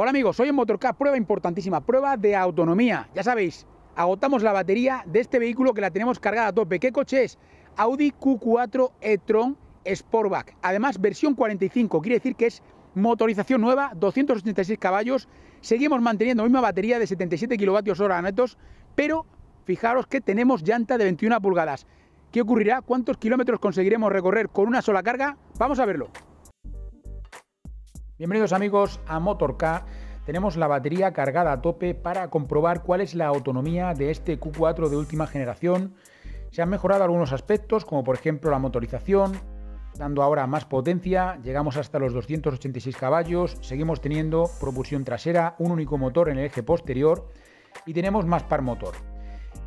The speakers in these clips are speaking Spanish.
Hola amigos, hoy en MOTORK prueba importantísima, prueba de autonomía. Ya sabéis, agotamos la batería de este vehículo que la tenemos cargada a tope. ¿Qué coche es? Audi Q4 e-tron Sportback. Además, versión 45, quiere decir que es motorización nueva, 286 caballos. Seguimos manteniendo la misma batería de 77 kWh netos, pero fijaros que tenemos llanta de 21 pulgadas. ¿Qué ocurrirá? ¿Cuántos kilómetros conseguiremos recorrer con una sola carga? Vamos a verlo. Bienvenidos amigos a MOTORK. Tenemos la batería cargada a tope para comprobar cuál es la autonomía de este Q4 de última generación. Se han mejorado algunos aspectos, como por ejemplo la motorización, dando ahora más potencia. Llegamos hasta los 286 caballos, seguimos teniendo propulsión trasera, un único motor en el eje posterior y tenemos más par motor.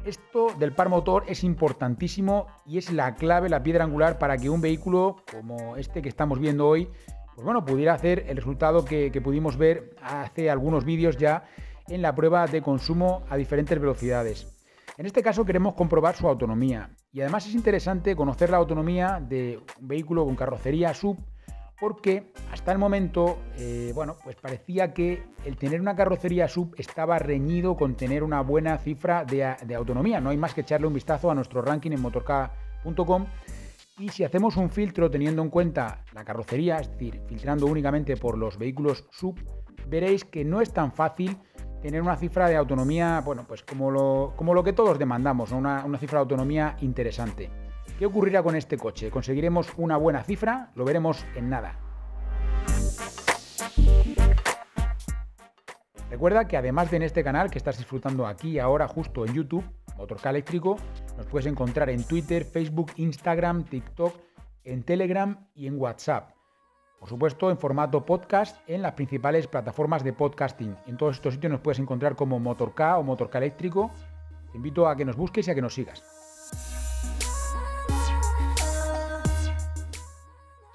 Esto del par motor es importantísimo y es la clave, la piedra angular para que un vehículo como este que estamos viendo hoy, pues bueno, pudiera hacer el resultado que pudimos ver hace algunos vídeos ya en la prueba de consumo a diferentes velocidades. En este caso queremos comprobar su autonomía y además es interesante conocer la autonomía de un vehículo con carrocería SUV, porque hasta el momento pues parecía que el tener una carrocería SUV estaba reñido con tener una buena cifra de autonomía. No hay más que echarle un vistazo a nuestro ranking en motork.com. Y si hacemos un filtro teniendo en cuenta la carrocería, es decir, filtrando únicamente por los vehículos SUV, veréis que no es tan fácil tener una cifra de autonomía, bueno, pues como lo que todos demandamos, ¿no? una cifra de autonomía interesante. ¿Qué ocurrirá con este coche? ¿Conseguiremos una buena cifra? Lo veremos en nada. Recuerda que además de en este canal que estás disfrutando aquí ahora justo en YouTube, MOTORK Eléctrico, nos puedes encontrar en Twitter, Facebook, Instagram, TikTok, en Telegram y en WhatsApp. Por supuesto, en formato podcast en las principales plataformas de podcasting. En todos estos sitios nos puedes encontrar como MOTORK o MOTORK Eléctrico. Te invito a que nos busques y a que nos sigas.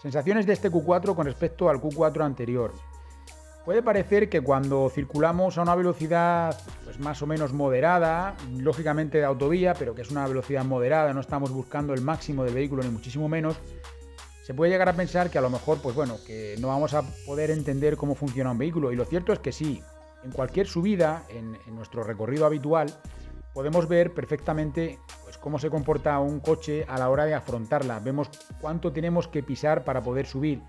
Sensaciones de este Q4 con respecto al Q4 anterior. Puede parecer que cuando circulamos a una velocidad pues más o menos moderada, lógicamente de autovía, pero que es una velocidad moderada, no estamos buscando el máximo del vehículo ni muchísimo menos, se puede llegar a pensar que a lo mejor pues bueno, que no vamos a poder entender cómo funciona un vehículo. Y lo cierto es que sí, en cualquier subida, en nuestro recorrido habitual, podemos ver perfectamente pues cómo se comporta un coche a la hora de afrontarla. Vemos cuánto tenemos que pisar para poder subir.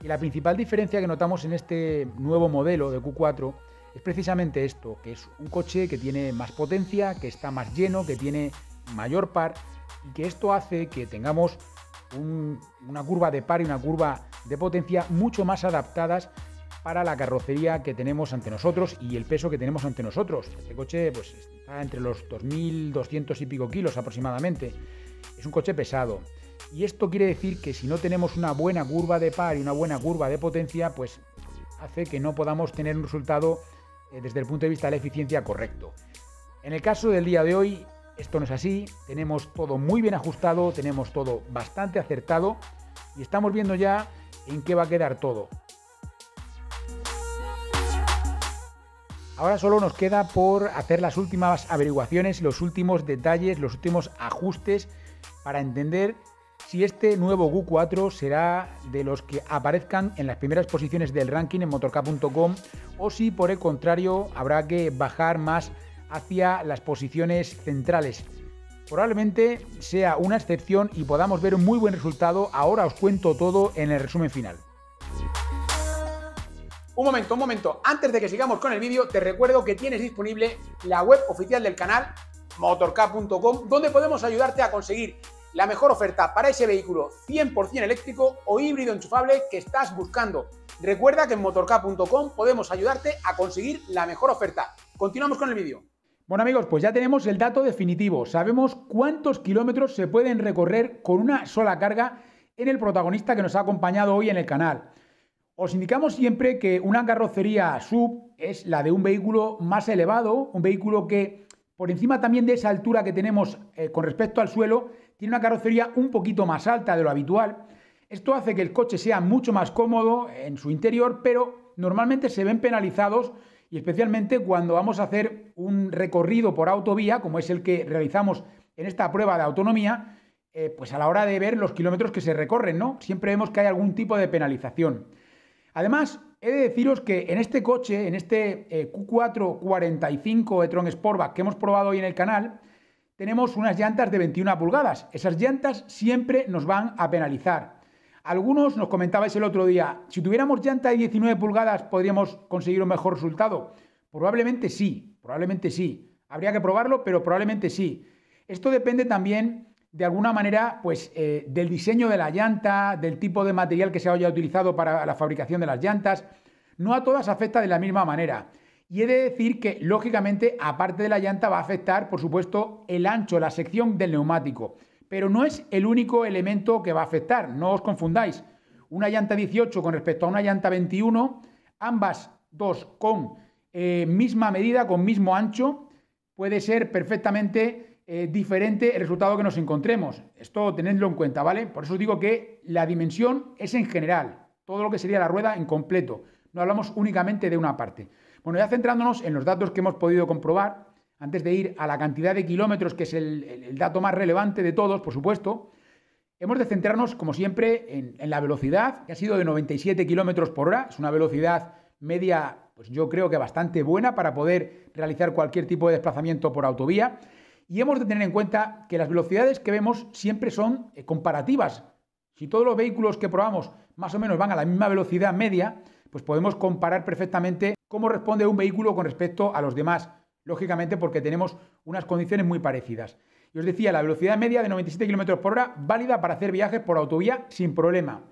Y la principal diferencia que notamos en este nuevo modelo de Q4 es precisamente esto, que es un coche que tiene más potencia, que está más lleno, que tiene mayor par, y que esto hace que tengamos una curva de par y una curva de potencia mucho más adaptadas para la carrocería que tenemos ante nosotros y el peso que tenemos ante nosotros. Este coche pues está entre los 2.200 y pico kilos aproximadamente. Es un coche pesado. Y esto quiere decir que si no tenemos una buena curva de par y una buena curva de potencia, pues hace que no podamos tener un resultado desde el punto de vista de la eficiencia correcto. En el caso del día de hoy, esto no es así. Tenemos todo muy bien ajustado, tenemos todo bastante acertado y estamos viendo ya en qué va a quedar todo. Ahora solo nos queda por hacer las últimas averiguaciones, los últimos detalles, los últimos ajustes para entender si este nuevo Q4 será de los que aparezcan en las primeras posiciones del ranking en motork.com o si por el contrario habrá que bajar más hacia las posiciones centrales. Probablemente sea una excepción y podamos ver un muy buen resultado. Ahora os cuento todo en el resumen final. Un momento. Antes de que sigamos con el vídeo, te recuerdo que tienes disponible la web oficial del canal, motork.com, donde podemos ayudarte a conseguir la mejor oferta para ese vehículo 100% eléctrico o híbrido enchufable que estás buscando. Recuerda que en motork.com podemos ayudarte a conseguir la mejor oferta. Continuamos con el vídeo. Bueno amigos, pues ya tenemos el dato definitivo. Sabemos cuántos kilómetros se pueden recorrer con una sola carga en el protagonista que nos ha acompañado hoy en el canal. Os indicamos siempre que una carrocería SUV es la de un vehículo más elevado, un vehículo que por encima también de esa altura que tenemos con respecto al suelo, tiene una carrocería un poquito más alta de lo habitual. Esto hace que el coche sea mucho más cómodo en su interior, pero normalmente se ven penalizados, y especialmente cuando vamos a hacer un recorrido por autovía, como es el que realizamos en esta prueba de autonomía, pues a la hora de ver los kilómetros que se recorren, ¿no? Siempre vemos que hay algún tipo de penalización. Además, He de deciros que en este coche, en este Q4 e-tron Sportback que hemos probado hoy en el canal, tenemos unas llantas de 21 pulgadas. Esas llantas siempre nos van a penalizar. Algunos nos comentabais el otro día, si tuviéramos llanta de 19 pulgadas, ¿podríamos conseguir un mejor resultado? Probablemente sí, probablemente sí. Habría que probarlo, pero probablemente sí. Esto depende también, de alguna manera, pues del diseño de la llanta, del tipo de material que se haya utilizado para la fabricación de las llantas. No a todas afecta de la misma manera. Y he de decir que, lógicamente, aparte de la llanta va a afectar, por supuesto, el ancho, la sección del neumático. Pero no es el único elemento que va a afectar, no os confundáis. Una llanta 18 con respecto a una llanta 21, ambas dos con misma medida, con mismo ancho, puede ser perfectamente diferente el resultado que nos encontremos. Esto tenedlo en cuenta, ¿vale? Por eso os digo que la dimensión es en general, todo lo que sería la rueda en completo. No hablamos únicamente de una parte. Bueno, ya centrándonos en los datos que hemos podido comprobar, antes de ir a la cantidad de kilómetros, que es el dato más relevante de todos, por supuesto, hemos de centrarnos, como siempre, en la velocidad, que ha sido de 97 kilómetros por hora. Es una velocidad media, pues yo creo que bastante buena para poder realizar cualquier tipo de desplazamiento por autovía. Y hemos de tener en cuenta que las velocidades que vemos siempre son comparativas. Si todos los vehículos que probamos más o menos van a la misma velocidad media, pues podemos comparar perfectamente cómo responde un vehículo con respecto a los demás, lógicamente porque tenemos unas condiciones muy parecidas. Y os decía, la velocidad media de 97 km por hora, válida para hacer viajes por autovía sin problema.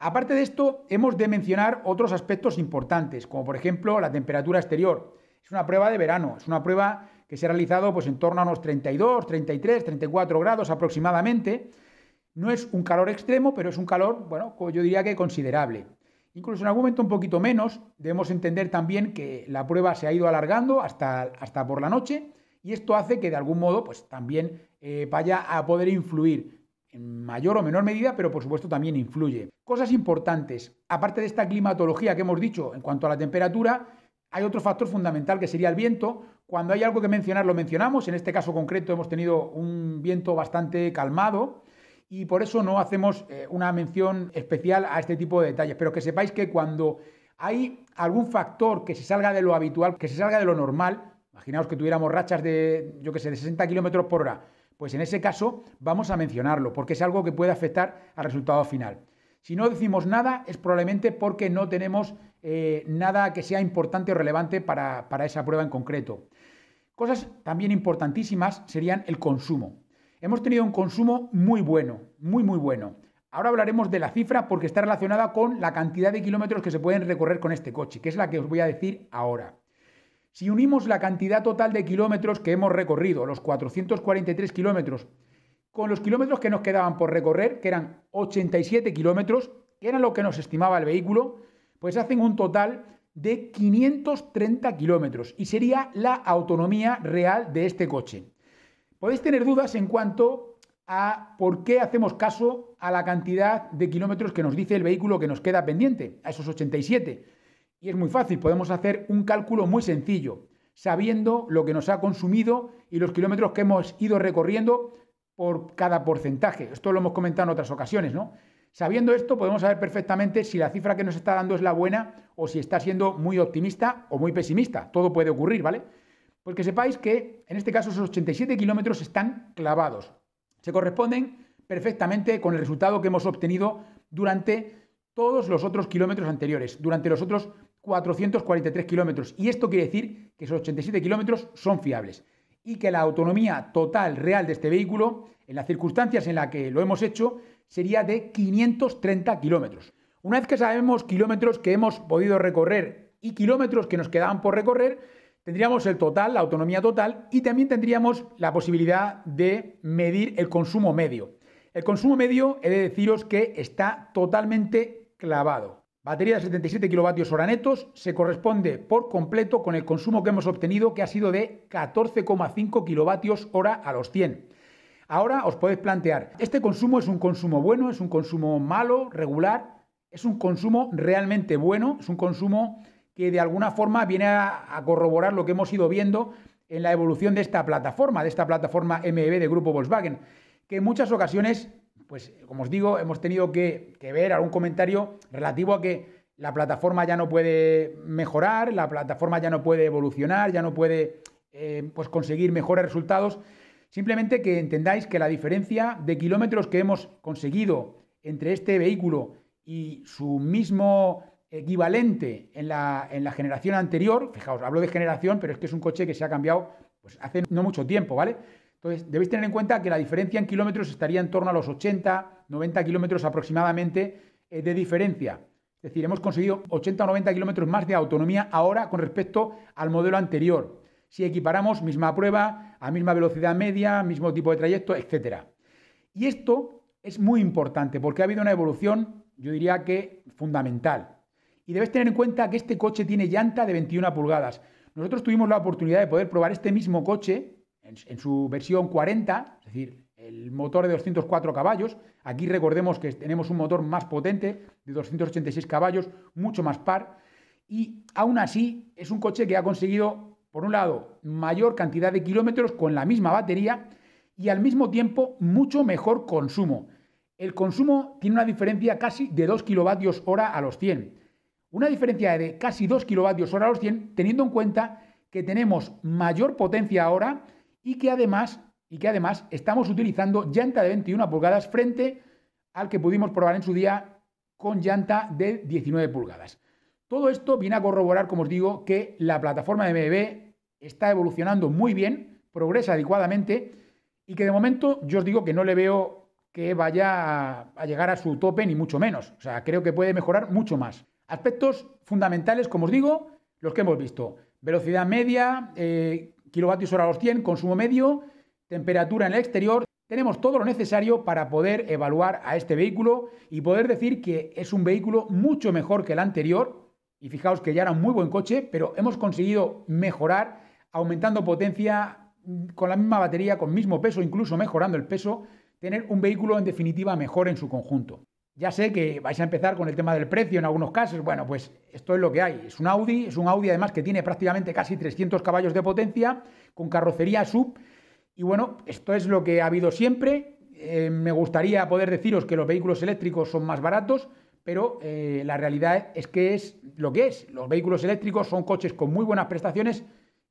Aparte de esto, hemos de mencionar otros aspectos importantes, como por ejemplo la temperatura exterior. Es una prueba de verano, es una prueba que se ha realizado pues en torno a unos 32, 33, 34 grados aproximadamente. No es un calor extremo, pero es un calor, bueno, yo diría que considerable. Incluso en algún momento un poquito menos. Debemos entender también que la prueba se ha ido alargando hasta por la noche, y esto hace que de algún modo pues también vaya a poder influir en mayor o menor medida, pero por supuesto también influye. Cosas importantes, aparte de esta climatología que hemos dicho en cuanto a la temperatura, hay otro factor fundamental que sería el viento. Cuando hay algo que mencionar, lo mencionamos. En este caso concreto hemos tenido un viento bastante calmado y por eso no hacemos una mención especial a este tipo de detalles. Pero que sepáis que cuando hay algún factor que se salga de lo habitual, que se salga de lo normal, imaginaos que tuviéramos rachas de, yo que sé, de 60 km por hora, pues en ese caso vamos a mencionarlo porque es algo que puede afectar al resultado final. Si no decimos nada es probablemente porque no tenemos nada que sea importante o relevante para esa prueba en concreto. Cosas también importantísimas serían el consumo. Hemos tenido un consumo muy bueno, muy bueno. Ahora hablaremos de la cifra porque está relacionada con la cantidad de kilómetros que se pueden recorrer con este coche, que es la que os voy a decir ahora. Si unimos la cantidad total de kilómetros que hemos recorrido, los 443 kilómetros, con los kilómetros que nos quedaban por recorrer, que eran 87 kilómetros, que era lo que nos estimaba el vehículo, pues hacen un total de 530 kilómetros y sería la autonomía real de este coche. Podéis tener dudas en cuanto a por qué hacemos caso a la cantidad de kilómetros que nos dice el vehículo que nos queda pendiente, a esos 87. Y es muy fácil, podemos hacer un cálculo muy sencillo, sabiendo lo que nos ha consumido y los kilómetros que hemos ido recorriendo por cada porcentaje. Esto lo hemos comentado en otras ocasiones, ¿no? Sabiendo esto, podemos saber perfectamente si la cifra que nos está dando es la buena o si está siendo muy optimista o muy pesimista. Todo puede ocurrir, ¿vale? Pues que sepáis que, en este caso, esos 87 kilómetros están clavados. Se corresponden perfectamente con el resultado que hemos obtenido durante todos los otros kilómetros anteriores, durante los otros 443 kilómetros. Y esto quiere decir que esos 87 kilómetros son fiables. Y que la autonomía total real de este vehículo, en las circunstancias en las que lo hemos hecho, sería de 530 kilómetros. Una vez que sabemos kilómetros que hemos podido recorrer y kilómetros que nos quedaban por recorrer, tendríamos el total, la autonomía total, y también tendríamos la posibilidad de medir el consumo medio. El consumo medio, he de deciros que está totalmente clavado. Batería de 77 kWh netos se corresponde por completo con el consumo que hemos obtenido, que ha sido de 14,5 kWh a los 100. Ahora os podéis plantear, ¿este consumo es un consumo bueno, es un consumo malo, regular? ¿Es un consumo realmente bueno? ¿Es un consumo que de alguna forma viene a corroborar lo que hemos ido viendo en la evolución de esta plataforma MEB de Grupo Volkswagen? Que en muchas ocasiones, pues como os digo, hemos tenido que ver algún comentario relativo a que la plataforma ya no puede mejorar, la plataforma ya no puede evolucionar, ya no puede pues conseguir mejores resultados. Simplemente que entendáis que la diferencia de kilómetros que hemos conseguido entre este vehículo y su mismo equivalente en la generación anterior, fijaos, hablo de generación, pero es que es un coche que se ha cambiado pues, hace no mucho tiempo, ¿vale? Entonces, debéis tener en cuenta que la diferencia en kilómetros estaría en torno a los 80, 90 kilómetros aproximadamente de diferencia. Es decir, hemos conseguido 80 o 90 kilómetros más de autonomía ahora con respecto al modelo anterior. Si equiparamos misma prueba, a misma velocidad media, mismo tipo de trayecto, etc. Y esto es muy importante porque ha habido una evolución, yo diría que fundamental. Y debéis tener en cuenta que este coche tiene llanta de 21 pulgadas. Nosotros tuvimos la oportunidad de poder probar este mismo coche en su versión 40, es decir, el motor de 204 caballos. Aquí recordemos que tenemos un motor más potente de 286 caballos, mucho más par. Y aún así es un coche que ha conseguido, por un lado, mayor cantidad de kilómetros con la misma batería y al mismo tiempo mucho mejor consumo. El consumo tiene una diferencia casi de 2 kWh a los 100. Una diferencia de casi 2 kWh a los 100 teniendo en cuenta que tenemos mayor potencia ahora y que además estamos utilizando llanta de 21 pulgadas frente al que pudimos probar en su día con llanta de 19 pulgadas. Todo esto viene a corroborar, como os digo, que la plataforma de MEB está evolucionando muy bien, progresa adecuadamente y que de momento yo os digo que no le veo que vaya a llegar a su tope ni mucho menos. O sea, creo que puede mejorar mucho más. Aspectos fundamentales, como os digo, los que hemos visto. Velocidad media, kilovatios hora a los 100, consumo medio, temperatura en el exterior. Tenemos todo lo necesario para poder evaluar a este vehículo y poder decir que es un vehículo mucho mejor que el anterior. Y fijaos que ya era un muy buen coche, pero hemos conseguido mejorar, aumentando potencia, con la misma batería, con mismo peso, incluso mejorando el peso, tener un vehículo en definitiva mejor en su conjunto. Ya sé que vais a empezar con el tema del precio en algunos casos. Bueno, pues esto es lo que hay. Es un Audi además que tiene prácticamente casi 300 caballos de potencia, con carrocería SUV. Y bueno, esto es lo que ha habido siempre. Me gustaría poder deciros que los vehículos eléctricos son más baratos, pero la realidad es que es lo que es. Los vehículos eléctricos son coches con muy buenas prestaciones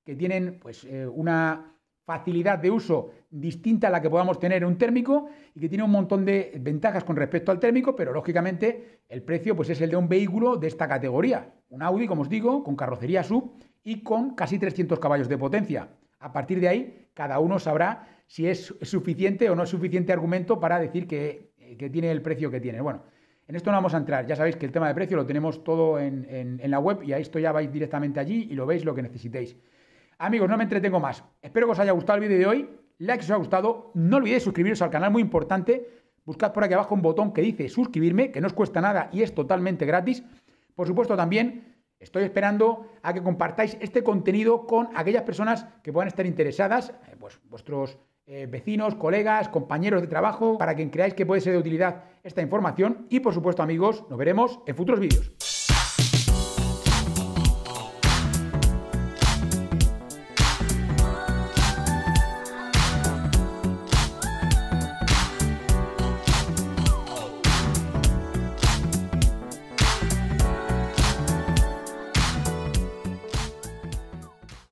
que tienen pues, una facilidad de uso distinta a la que podamos tener un térmico y que tiene un montón de ventajas con respecto al térmico, pero lógicamente el precio pues, es el de un vehículo de esta categoría. Un Audi, como os digo, con carrocería SUV y con casi 300 caballos de potencia. A partir de ahí, cada uno sabrá si es suficiente o no es suficiente argumento para decir que tiene el precio que tiene. Bueno, en esto no vamos a entrar. Ya sabéis que el tema de precio lo tenemos todo en la web y a esto ya vais directamente allí y lo veis lo que necesitéis. Amigos, no me entretengo más. Espero que os haya gustado el vídeo de hoy. Like si os ha gustado. No olvidéis suscribiros al canal, muy importante. Buscad por aquí abajo un botón que dice suscribirme, que no os cuesta nada y es totalmente gratis. Por supuesto, también estoy esperando a que compartáis este contenido con aquellas personas que puedan estar interesadas, pues vuestros vecinos, colegas, compañeros de trabajo, para que creáis que puede ser de utilidad esta información. Y por supuesto, amigos, nos veremos en futuros vídeos.